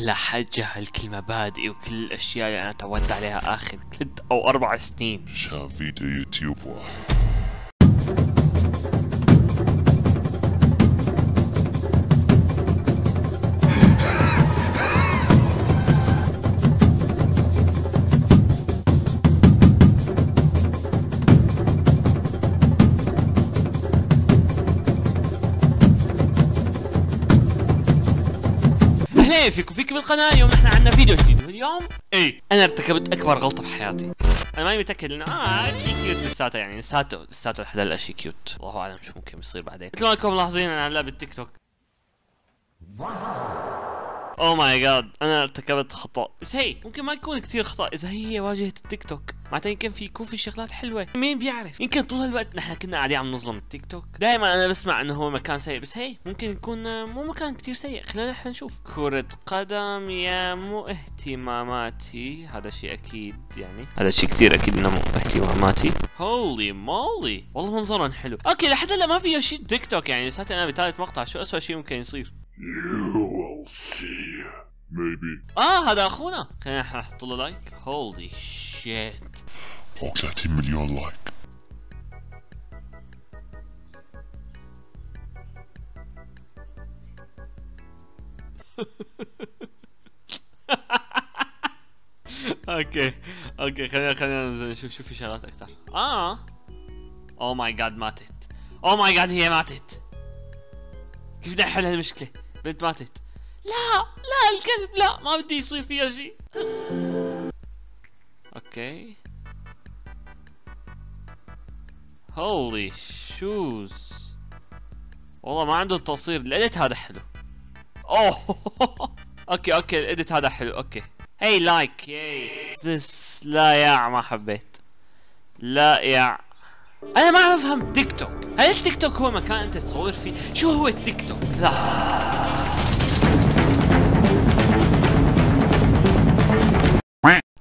احلى حاجه هالكل مبادئي وكل الاشياء اللي انا تعودت عليها اخر 3 أو 4 سنين. شاف فيديو يوتيوب واحد. اهلا فيكم بالقناه. اليوم احنا عندنا فيديو جديد، واليوم انا ارتكبت اكبر غلطه بحياتي. انا ماني متاكد انه شيء كيوت لساته، يعني لساته الحلال شيء كيوت، الله اعلم شو ممكن يصير بعدين. مثل ما انكم ملاحظين انا هلا بالتيك توك. اوه ماي جاد، انا ارتكبت خطا، بس هي ممكن ما يكون كثير خطا اذا هي واجهه التيك توك، معناتها يمكن في يكون في شغلات حلوه، مين بيعرف؟ يمكن طول هالوقت نحن كنا قاعدين عم نظلم التيك توك، دائما انا بسمع انه هو مكان سيء، بس هي ممكن يكون مو مكان كثير سيء، خلينا نحن نشوف. كرة قدم يا مو اهتماماتي، هذا شيء اكيد، يعني هذا شيء كثير اكيد انه مو اهتماماتي. هولي مولي، والله منظرهم حلو. اوكي لحد هلا ما في شيء تيك توك، يعني لساتني انا بثالث مقطع، شو اسوء شيء ممكن يصير؟ هذا اخونا، خلينا نحط له لايك. هولي شيت، فوق 30 مليون لايك. اوكي خلينا ننزل نشوف شو في شغلات اكثر. اوه ماي جاد ماتت، اوه ماي جاد هي ماتت. كيف بدنا نحل هالمشكلة؟ بنت ماتت. لا الكلب، لا ما بدي يصير فيها شيء. اوكي هولي شوز، والله ما عنده تصوير. الاديت هذا حلو. اوه اوكي الاديت هذا حلو. اوكي هي لايك ياي، بس لا يا ما حبيت. لا يا انا ما عم افهم تيك توك. هل التيك توك هو مكان انت تصور فيه؟ شو هو التيك توك؟ لحظة،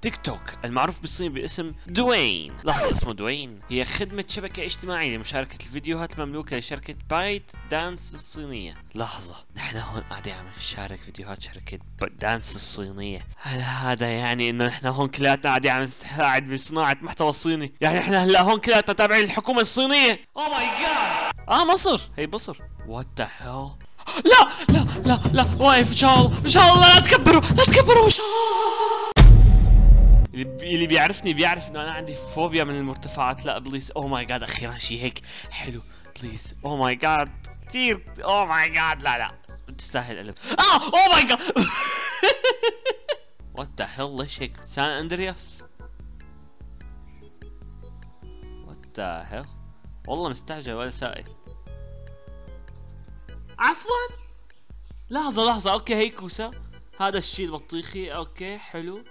تيك توك المعروف بالصين باسم دوين، لحظة اسمه دوين، هي خدمة شبكة اجتماعية لمشاركة الفيديوهات المملوكة لشركة بايت دانس الصينية. لحظة، نحن هون قاعدين عم نشارك فيديوهات شركة بايت دانس الصينية، هل هذا يعني انه نحن هون كلياتنا قاعدين عم نساعد بصناعة محتوى صيني؟ يعني نحن هلا هون كلياتنا تابعين للحكومة الصينية؟ اوه ماي جاد. مصر، هي مصر. وات ذا هيل؟ لا واقف، ان شاء الله لا تكبروا ان شاء الله. اللي بيعرفني بيعرف انه انا عندي فوبيا من المرتفعات. لا بليز، اوه ماي جاد اخيرا شيء هيك حلو، بليز. اوه ماي جاد كثير، اوه ماي جاد لا بتستاهل قلب. اوه ماي جاد وات ذا هيل، ليش هيك؟ سان اندرياس، وات ذا هيل، والله مستعجل ولا سائل. عفوا لحظة اوكي هي كوسة، هذا الشيء البطيخي اوكي حلو.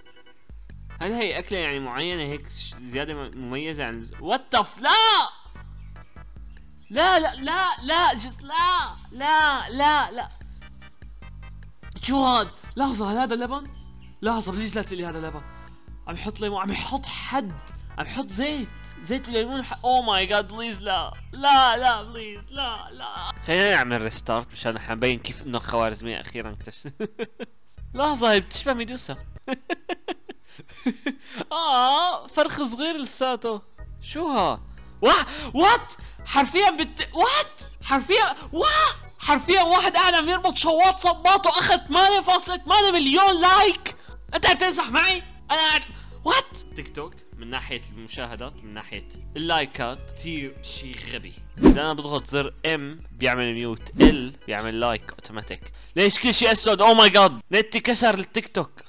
هل هي أكلة يعني معينة هيك زيادة مميزة عن وات ذا لا لا لا لا لا جس لا لا لا لا شو هاد؟ لحظة، هل هذا لبن؟ لحظة بليز لا تقلي هذا لبن. عم يحط ليمون، عم يحط حد، عم يحط زيت وليمون. اوه ماي جاد بليز لا بليز لا. خلينا نعمل ريستارت مشان نبين كيف انه خوارزمية اخيرا اكتشفت. لحظة هي بتشبه ميدوسا. فرخ صغير لساته. شو ها؟ وات حرفيا وات حرفيا حرفيا واحد قاعد عم يربط شواط صباطه اخذ 8.8 مليون لايك. انت عم تمزح معي؟ انا وات. تيك توك من ناحيه المشاهدات، من ناحيه اللايكات كثير شيء غبي. اذا انا بضغط زر ام بيعمل ميوت، ال بيعمل لايك اوتوماتيك. ليش كل شيء اسود؟ اوه ماي جاد نتي كسر التيك توك.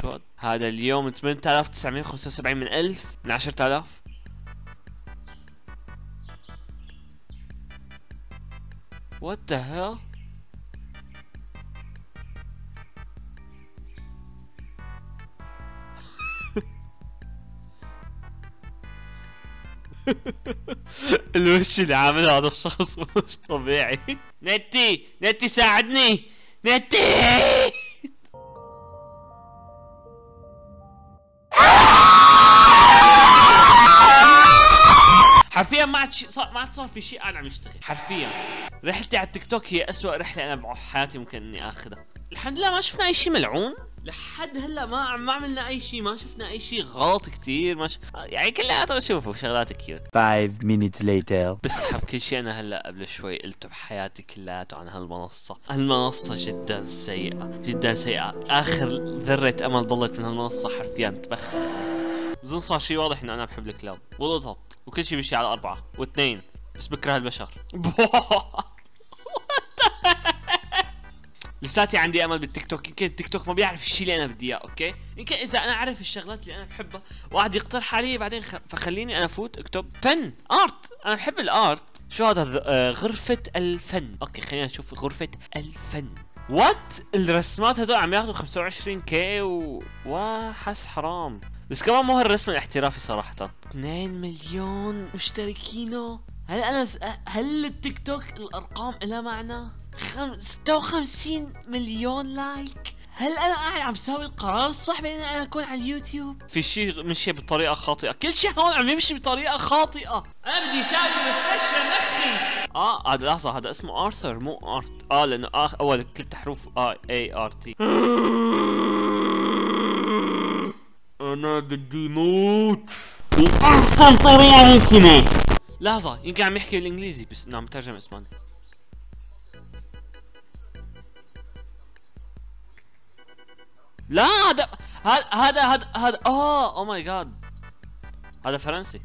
شو هاد؟ هذا اليوم 8975 من 1000 من 10000. وات ذا هيل؟ الوش اللي عامله هذا الشخص مش طبيعي. نتي ساعدني نتي. حرفيا ما عاد صار في شيء قاعد عم يشتغل. حرفيا رحلتي على التيك توك هي أسوأ رحله انا بحياتي ممكن اني اخذها. الحمد لله ما شفنا اي شيء ملعون لحد هلا، ما عملنا اي شيء، ما شفنا اي شيء غلط كثير، ما يعني كلياتنا شوفوا شغلات كيوت. 5 minutes later. بسحب كل شيء انا هلا قبل شوي قلته بحياتي كلياته عن هالمنصة، هالمنصة جدا سيئة، جدا سيئة، اخر ذرة امل ضلت من هالمنصة حرفيا تبخرت. بظن صار شيء واضح انه انا بحب الكلاب والقطط وكل شيء بيمشي على 4 و2 بس بكره البشر. لساتي عندي امل بالتيك توك، يمكن التيك توك ما بيعرف الشيء اللي انا بدي اياه، اوكي؟ يمكن اذا انا اعرف الشغلات اللي انا بحبها وقعد يقترح علي بعدين فخليني انا افوت اكتب فن، ارت، انا بحب الارت، شو هذا؟ غرفة الفن، اوكي خلينا نشوف غرفة الفن. وات؟ الرسمات هدول عم ياخذوا 25K وحس حرام، بس كمان مو هالرسم الاحترافي صراحة. 2 مليون مشتركينه، هل التيك توك الارقام لها معنى؟ 56 مليون لايك، هل انا قاعد عم ساوي القرار الصح بين انا اكون على اليوتيوب؟ في شيء مشي بطريقه خاطئه، كل شيء هون عم يمشي بطريقه خاطئه، انا بدي اساوي ريفرش لمخي. هذا لحظه، هذا اسمه ارثر مو ارت، لانه اول 3 حروف ART. انا بدي موت باحسن طريقه ممكنه. لحظه، يمكن عم يحكي بالانجليزي بس انا عم بترجم اسباني. لا هذا اوه ماي جاد، هذا فرنسي.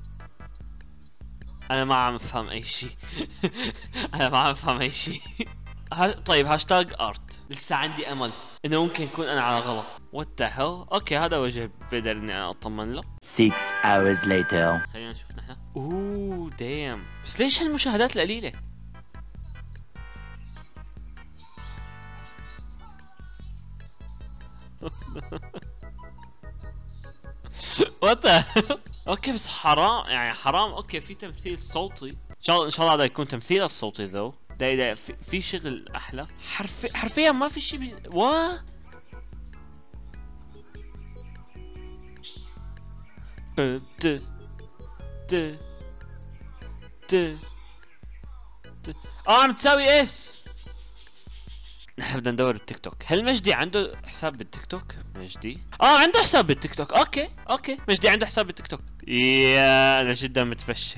انا ما عم افهم اي شيء. انا ما عم افهم اي شيء. طيب هاشتاج ارت، لسه عندي امل انه ممكن يكون انا على غلط. وات ذا هيل، اوكي هذا وجه بقدر اني انا اطمن له. 6 hours later. خلينا نشوف نحن. اوه دايم، بس ليش هالمشاهدات القليلة؟ وات ذا هيل؟ اوكي بس حرام، يعني حرام. اوكي في تمثيل صوتي، ان شاء الله هذا يكون تمثيل الصوتي ذو. دا في شغل احلى، حرفيا ما في شيء عم تساوي اس. نحن بدنا ندور التيك توك، هل مجدي عنده حساب بالتيك توك؟ مجدي عنده حساب بالتيك توك، اوكي مجدي عنده حساب بالتيك توك. يا انا جدا متبشر.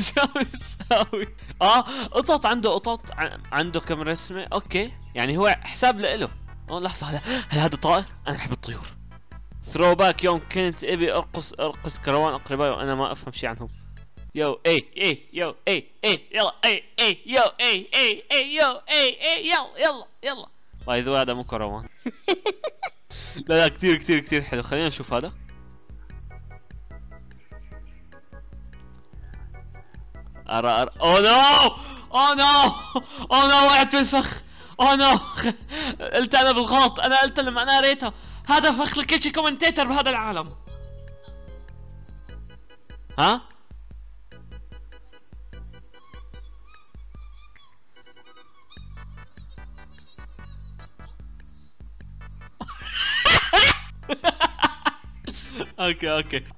شو عم يساوي؟ قطط، عنده قطط، عنده كم رسمة، اوكي يعني هو حساب لإله. لحظة، هل هذا طائر؟ انا بحب الطيور. ثرو باك يوم كنت ابي ارقص كروان اقربائي وانا ما افهم شيء عنهم. يو اي اي يو اي اي يلا اي اي يو اي اي اي يو اي اي يلا. باي ذا واي هذا مو كروان. لا كثير كثير كثير حلو، خلينا نشوف هذا. ارى اوه نو وقعت بالفخ، اوه نو قلت انا بالغلط، انا قلت لما انا قريتها هذا فخ لكل شيء كومنتيتر بهذا العالم. ها؟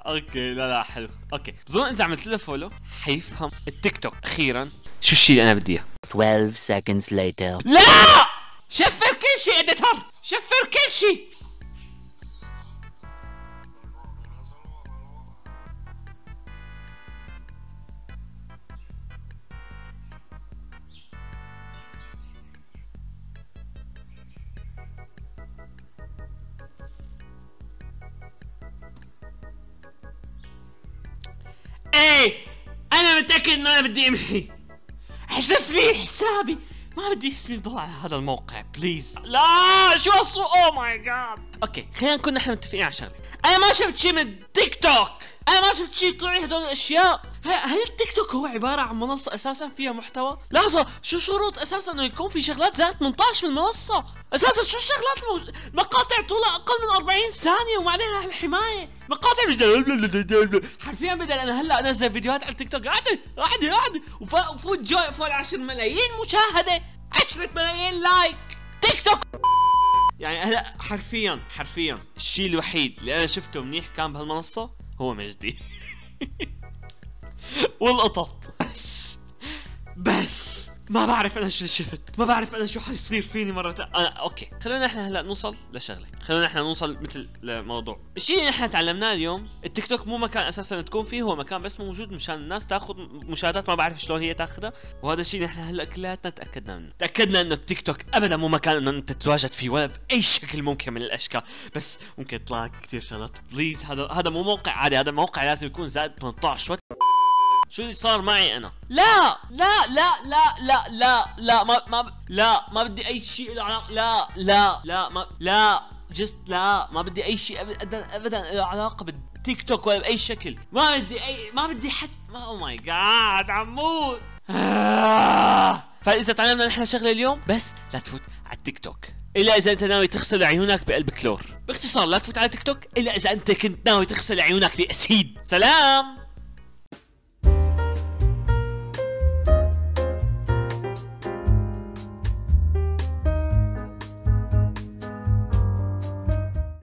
اوكي لا حلو، اوكي بظن اذا عملت له فولو حيفهم التيك توك اخيرا شو الشيء اللي انا بدي اياه. 12 seconds later. لا شفر كل شيء اديتر، شفر كل شيء. أنا متأكد إنه أنا بدي أمحي. احذف لي حسابي، ما بدي اسمي يضل على هذا الموقع بليز. لا شو هالصوت، أوه ماي جاد. أوكي خلينا نكون نحن متفقين على شغلة، أنا ما شفت شيء من التيك توك، أنا ما شفت شيء يطلع لي هدول الأشياء. هل التيك توك هو عبارة عن منصة أساسا فيها محتوى؟ لحظة، شو شروط أساسا إنه يكون في شغلات زادت 18 من المنصة؟ أساسا شو الشغلات مقاطع طولها أقل من 40 ثانية وما عليها الحماية؟ مقاطع حرفيا بدل أنا هلا أنزل فيديوهات على التيك توك عادي وفوت جوي فوق 10 ملايين مشاهدة، 10 ملايين لايك. تيك توك يعني هلا حرفيا الشيء الوحيد اللي أنا شفته منيح كان بهالمنصة هو مجدي. والقطط بس ما بعرف انا شو شفت، ما بعرف انا شو حيصير فيني مرة اوكي، خلونا احنا هلا نوصل لشغلة، خلونا احنا نوصل مثل لموضوع، الشيء اللي احنا تعلمناه اليوم، التيك توك مو مكان اساسا تكون فيه، هو مكان بس موجود مشان الناس تاخذ مشاهدات ما بعرف شلون هي تاخذها، وهذا الشيء اللي احنا هلا كلياتنا تاكدنا منه، تاكدنا انه التيك توك ابدا مو مكان انه انت تتواجد فيه ولا باي شكل ممكن من الاشكال، بس ممكن يطلع لك كثير شغلات، بليز هذا مو موقع عادي، هذا موقع لازم يكون زائد 18 شو اللي صار معي انا؟ لا لا لا لا لا لا لا ما بدي اي شيء له علاقه لا لا لا ما لا جست لا ما بدي اي شيء ابدا ابدا له علاقه بالتيك توك ولا باي شكل، ما بدي اي ما بدي حتى او ماي جاد عمود. فاذا تعلمنا نحن شغله اليوم بس لا تفوت على التيك توك الا اذا انت ناوي تغسل عيونك بقلب كلور، باختصار لا تفوت على تيك توك الا اذا انت كنت ناوي تغسل عيونك باسيد. سلام.